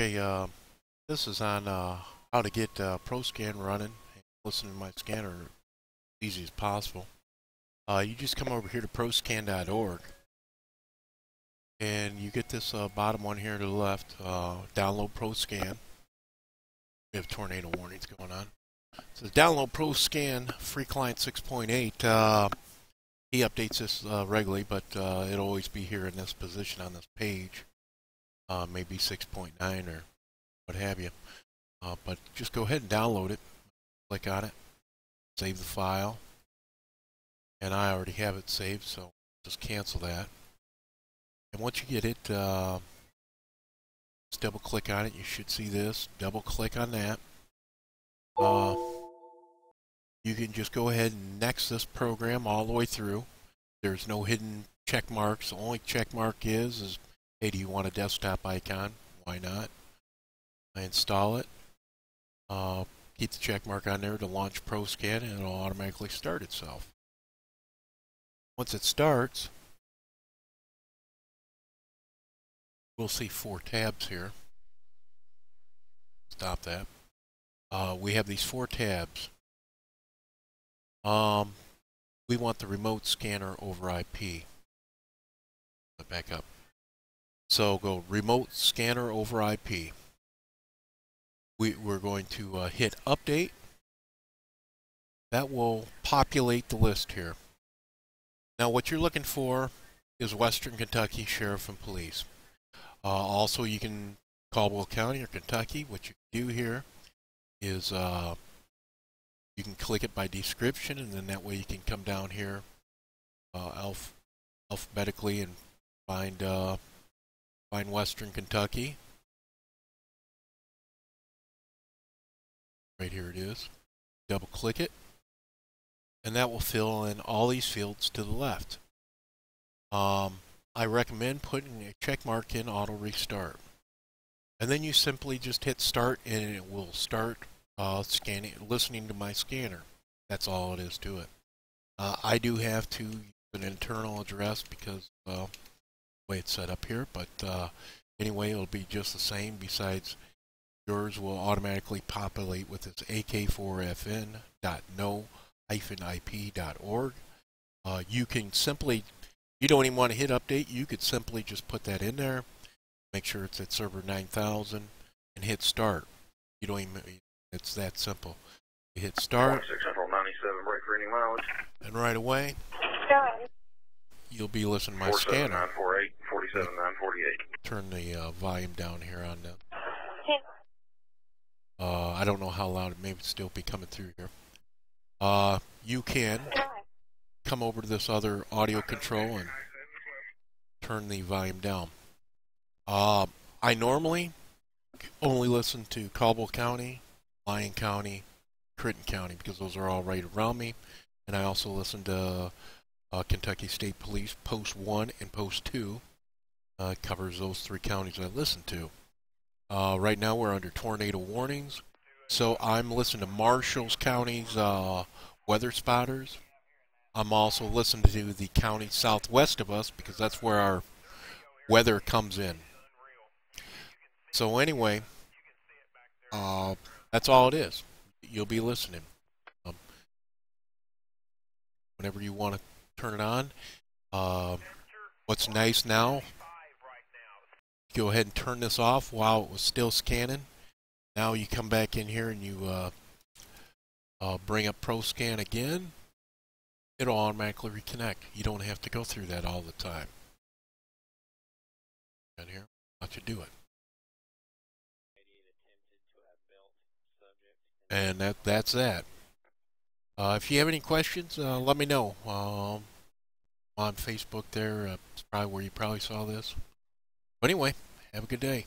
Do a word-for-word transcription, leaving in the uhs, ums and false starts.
Okay, uh, this is on uh, how to get uh, ProScan running and listen to my scanner as easy as possible. Uh, you just come over here to ProScan dot org and you get this uh, bottom one here to the left, uh, download ProScan. We have tornado warnings going on. It says download ProScan, free client six point eight. Uh, he updates this uh, regularly, but uh, it'll always be here in this position on this page. Uh, maybe six point nine or what have you. Uh, but just go ahead and download it. Click on it. Save the file. And I already have it saved, so just cancel that. And once you get it, uh, just double click on it. You should see this. Double click on that. Uh, you can just go ahead and next this program all the way through. There's no hidden check marks. The only check mark is, is hey, do you want a desktop icon? Why not? I install it. Uh, keep the check mark on there to launch ProScan, and it'll automatically start itself. Once it starts, we'll see four tabs here. Stop that. Uh, we have these four tabs. Um, we want the remote scanner over I P. Back up. So go remote scanner over I P. We, we're going to uh, hit update. That will populate the list here. Now what you're looking for is Western Kentucky Sheriff and Police. Uh, also you can Caldwell County or Kentucky. What you do here is uh, you can click it by description, and then that way you can come down here uh, alph alphabetically and find uh, Find Western Kentucky. Right here it is. Double click it. And that will fill in all these fields to the left. Um, I recommend putting a check mark in auto restart. And then you simply just hit start and it will start uh, scanning, listening to my scanner. That's all it is to it. Uh, I do have to use an internal address because, well, way it's set up here, but uh, anyway, it'll be just the same. Besides, yours will automatically populate with this A K four F N dot no dash I P dot org. Uh, you can simply, you don't even want to hit update, you could simply just put that in there, make sure it's at server nine thousand, and hit start. You don't even, it's that simple. You hit start, and right away, you'll be listening to my scanner. Turn the uh, volume down here on that. Uh, I don't know how loud it may still be coming through here. Uh, you can come over to this other audio control and turn the volume down. Uh, I normally only listen to Caldwell County, Lyon County, Crittenden County because those are all right around me, and I also listen to uh, Kentucky State Police Post One and Post Two. Uh, covers those three counties I listen to. Uh, right now we're under tornado warnings, so I'm listening to Marshall's County's uh, weather spotters. I'm also listening to the county southwest of us because that's where our weather comes in. So anyway, uh, that's all it is. You'll be listening. Um, whenever you want to turn it on. Uh, what's nice now, go ahead and turn this off while it was still scanning. Now you come back in here and you uh, uh, bring up ProScan again. It'll automatically reconnect. You don't have to go through that all the time. Down here, watch it do it. And that that's that. Uh, if you have any questions, uh, let me know. Um, on Facebook there, uh, it's probably where you probably saw this. But anyway, have a good day.